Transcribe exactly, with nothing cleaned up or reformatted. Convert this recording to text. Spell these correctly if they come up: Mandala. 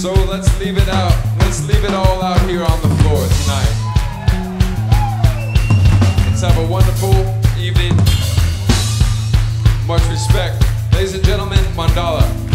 So let's leave it out. Let's leave it all out here on the floor tonight. Let's have a wonderful evening. Much respect. Ladies and gentlemen, Mandala.